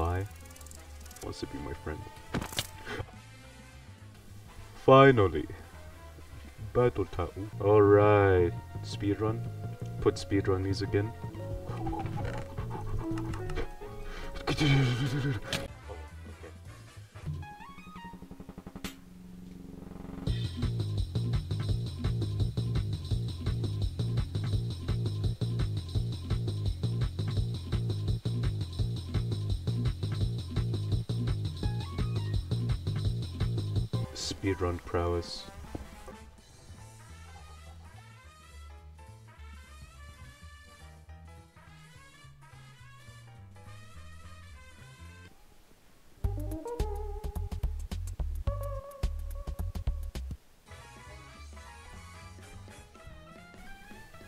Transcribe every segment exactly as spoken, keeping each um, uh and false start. Fi wants to be my friend. Finally! Battle title. Alright. Speedrun. Put speedrun these again. Speedrun prowess.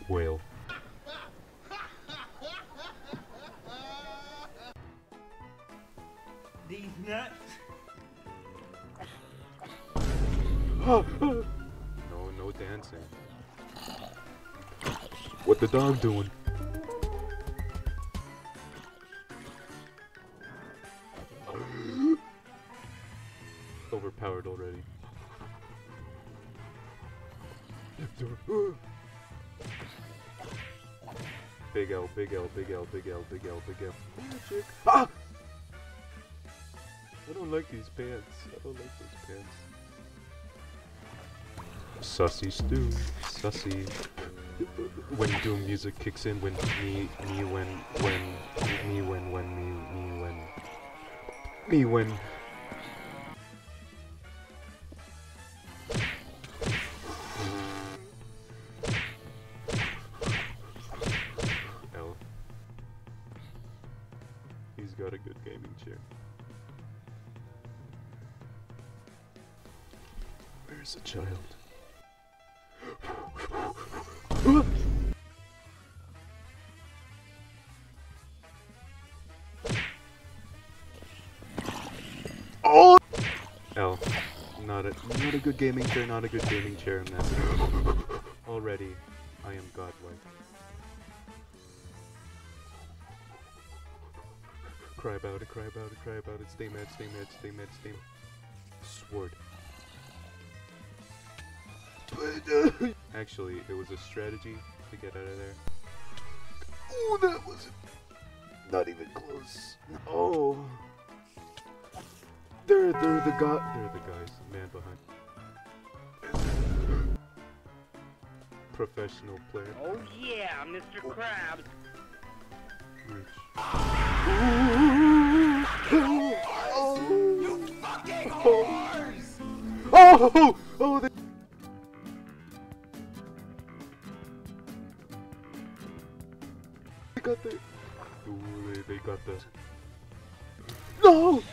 Whale. These nuts. No, no dancing. What the dog doing? Overpowered already. Big L, big L, big L, big L, big L, big L. Magic. Ah! I don't like these pants. I don't like these pants. Sussy stew, sussy. When doom music kicks in, when me, me, when, when, me, when, when, me, me, when, me, when. L. He's got a good gaming chair. Where's the child? Oh! L. Not a not a good gaming chair, not a good gaming chair in that. Already I am godlike. Cry about it, cry about it, cry about it, stay mad, stay mad, stay mad, stay mad. Sword. Actually, it was a strategy to get out of there. Oh, that was not even close. Oh, they're they're the guy. They're the guys. Man behind. Professional player. Oh yeah, Mister Krabs. Rich. Oh, oh. You fucking whores! Oh, oh, oh! They They got the... Ooh, they, they got the... No!